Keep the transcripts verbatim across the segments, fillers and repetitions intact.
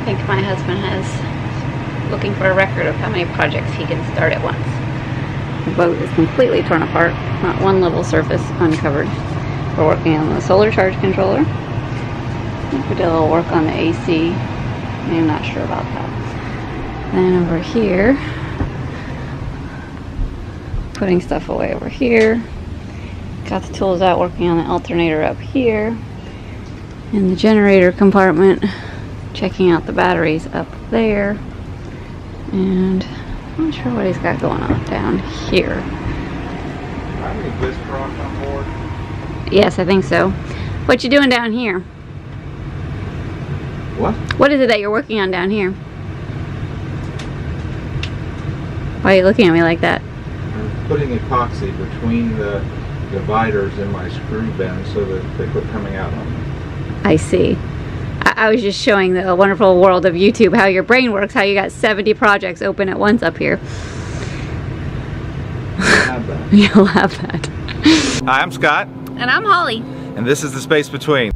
I think my husband has looking for a record of how many projects he can start at once. The boat is completely torn apart, not one level surface uncovered. We're working on the solar charge controller. We did a little work on the A C. I'm not sure about that. Then over here, putting stuff away over here. Got the tools out, working on the alternator up here. In the generator compartment, checking out the batteries up there. And I'm not sure what he's got going on down here. How many blister rocks on board? Yes, I think so. What you doing down here? What? What is it that you're working on down here? Why are you looking at me like that? I'm putting epoxy between the dividers in my screw bin so that they quit coming out on me. I see. I, I was just showing the wonderful world of YouTube how your brain works, how you got seventy projects open at once up here. You'll have that. You'll have that. Hi, I'm Scott. And I'm Holly. And this is The Space Between.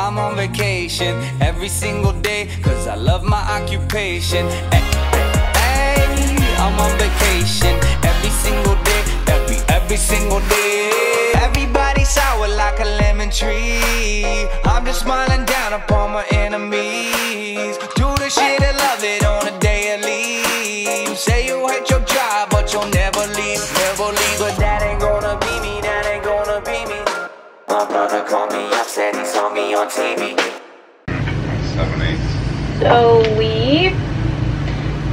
I'm on vacation every single day because I love my occupation. Hey, hey, hey, I'm on vacation every single day, every, every single day. Everybody sour like a lemon tree. I'm just smiling down upon my enemies. Do the shit and love it on a daily. You say you hate your job, but you'll never leave, never leave. But that ain't gonna be me, that ain't gonna be me. My brother called me up, said he saw me on T V. seven eight. So we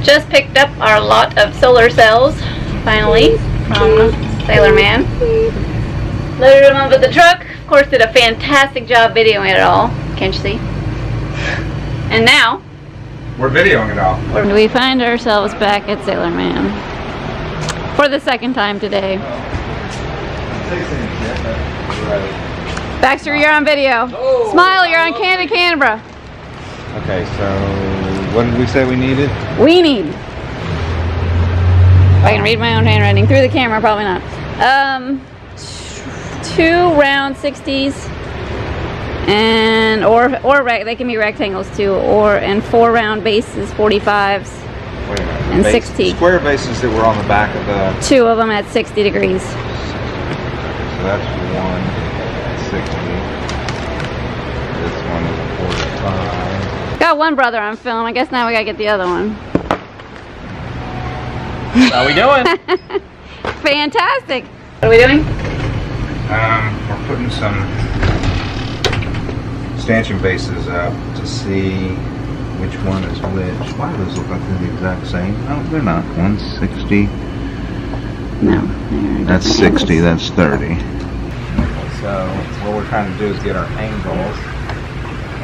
just picked up our lot of solar cells, finally, from Sailorman. Loaded them up with the truck. Of course, did a fantastic job videoing it all. Can't you see? And now we're videoing it all. We find ourselves back at Sailorman for the second time today. Baxter, you're on video. Oh. Smile, you're on Candid Canberra. Okay, so what did we say we needed? We need. If I can read my own handwriting through the camera, probably not. Um, two round sixties, and or or they can be rectangles too, or and four round bases, forty-fives, Wait a minute. and Base, sixty square bases that were on the back of the. Two of them at sixty degrees. So that's one at sixty. This one is forty-five. Got one brother on film. I guess now we gotta get the other one. How we doing? Fantastic. What are we doing? Um, we're putting some stanchion bases up to see which one is which. Why do those look like they're the exact same? No, they're not. one sixty. No. That's sixty, that's thirty. So what we're trying to do is get our angles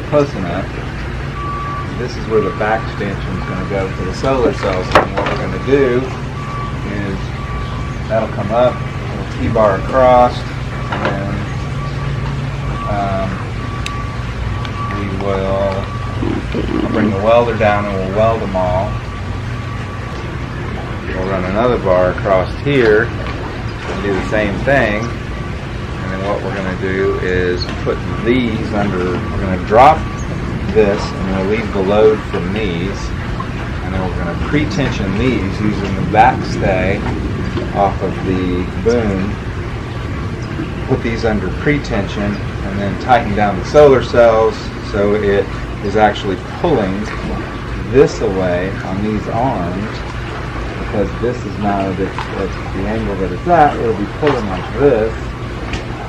close enough. This is where the back stanchion is going to go for the solar cells. And what we're going to do is that'll come up, we'll T-bar across, and then um, we will I'll bring the welder down and we'll weld them all. We'll run another bar across here and do the same thing. And then what we're going to do is put these under, we're going to drop this and we'll leave the load from these. And then we're going to pre-tension these using the back stay off of the boom. Put these under pre-tension and then tighten down the solar cells so it is actually pulling this away on these arms. Because this is now the, the angle that it's at, it'll be pulling like this,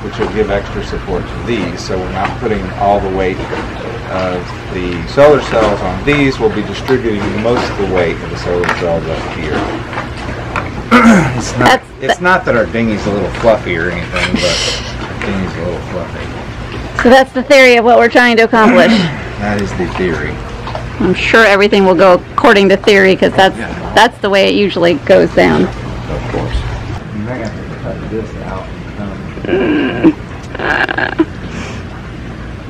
which will give extra support to these. So we're not putting all the weight of the solar cells on these. We'll be distributing most of the weight of the solar cells up here. It's not, it's not that our dinghy's a little fluffy or anything, but our dinghy's a little fluffy. So that's the theory of what we're trying to accomplish. That is the theory. I'm sure everything will go according to theory because that's yeah. that's the way it usually goes down. Of course. I'm gonna have to cut this out. And come.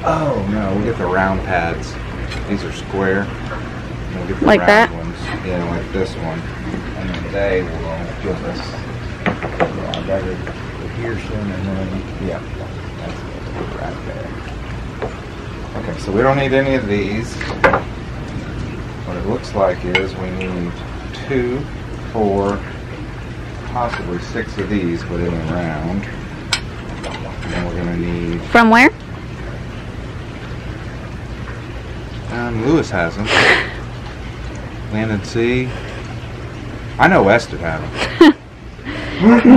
Oh no, we'll get the round pads. These are square. We'll get the like round that. Ones. Yeah, like this one. And then they will give us. Yeah, I got it here soon, and then yeah, that's it right there. Okay, so we don't need any of these. What it looks like is we need two, four, possibly six of these within a round. And then we're going to need... From where? Um, Lewis has them. Land and Sea. I know West would have them.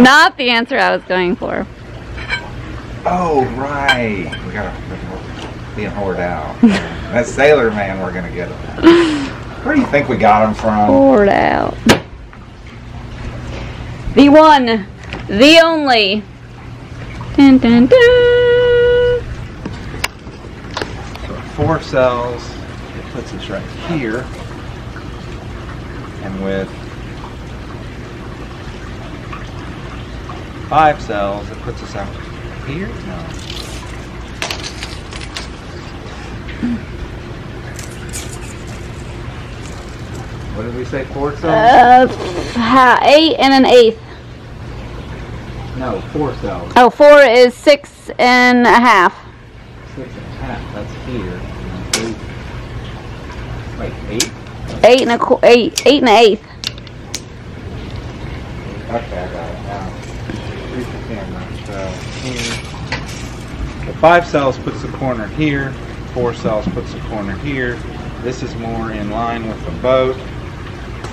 Not the answer I was going for. Oh, right. We got to be a hoard out. That Sailorman, we're going to get them. Where do you think we got them from? Hoard out. The one, the only. Dun, dun, dun. So four cells. It puts us right here. And with five cells, it puts us out here? No. What did we say, four cells? Uh, eight and an eighth. No, four cells. Oh, four is six and a half. Six and a half, that's here. Eight. Wait, eight? Eight and a, eight, eight and an eighth. Okay, I got it now. So here, the five cells puts the corner here, four cells puts the corner here. This is more in line with the boat.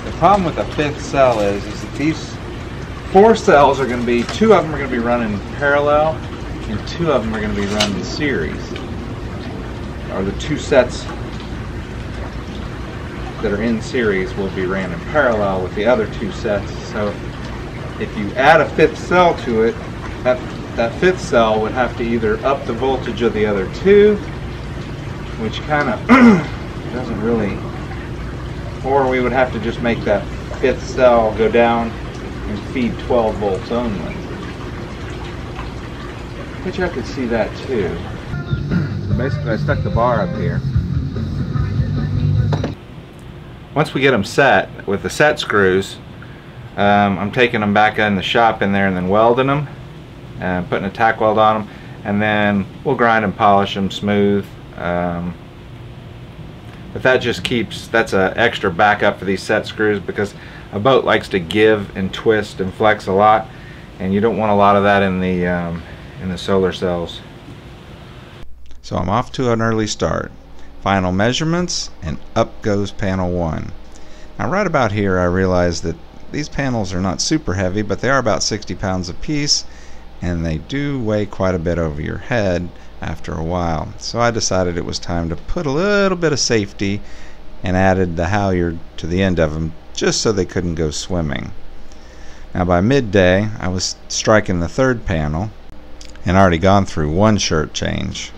The problem with the fifth cell is, is that these four cells are going to be, two of them are going to be running parallel, and two of them are going to be running in series. Or the two sets that are in series will be ran in parallel with the other two sets. So if you add a fifth cell to it, That, that fifth cell would have to either up the voltage of the other two, which kind of doesn't really, or we would have to just make that fifth cell go down and feed twelve volts only. Which I could see that too. So basically I stuck the bar up here. Once we get them set with the set screws, um, I'm taking them back in the shop in there and then welding them. And putting a tack weld on them, and then we'll grind and polish them smooth. Um, but that just keeps, that's an extra backup for these set screws, because a boat likes to give and twist and flex a lot, and you don't want a lot of that in the um, in the solar cells. So I'm off to an early start. Final measurements, and up goes panel one. Now right about here I realized that these panels are not super heavy, but they are about sixty pounds a piece. And they do weigh quite a bit over your head after a while. So I decided it was time to put a little bit of safety and added the halyard to the end of them just so they couldn't go swimming. Now by midday I was striking the third panel and already gone through one shirt change.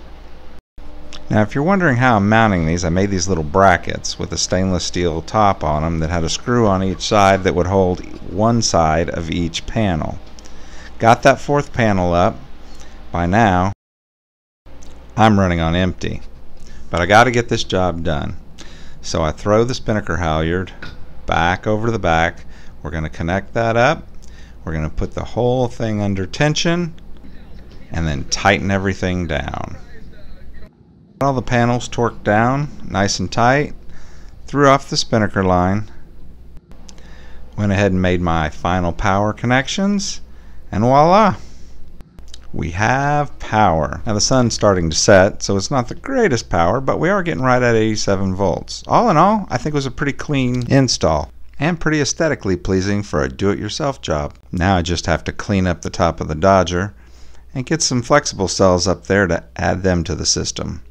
Now if you're wondering how I'm mounting these, I made these little brackets with a stainless steel top on them that had a screw on each side that would hold one side of each panel. Got that fourth panel up. By now I'm running on empty, but I got to get this job done. So I throw the spinnaker halyard back over the back. We're going to connect that up. We're going to put the whole thing under tension and then tighten everything down. All the panels torqued down nice and tight. Threw off the spinnaker line. Went ahead and made my final power connections. And voila! We have power. Now the sun's starting to set, so it's not the greatest power, but we are getting right at eighty-seven volts. All in all, I think it was a pretty clean install and pretty aesthetically pleasing for a do-it-yourself job. Now I just have to clean up the top of the Dodger and get some flexible cells up there to add them to the system.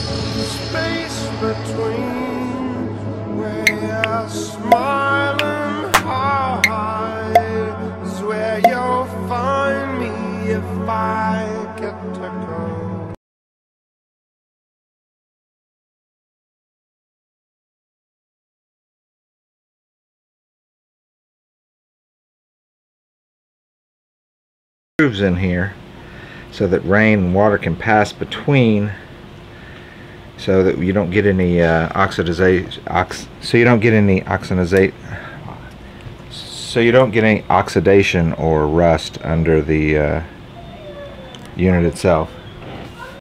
Space between where I smile and hide is where you're find me if I get to go. Grooves in here so that rain and water can pass between, so that you don't get any uh, oxidization. Ox so you don't get any oxidization. So you don't get any oxidation or rust under the uh, unit itself.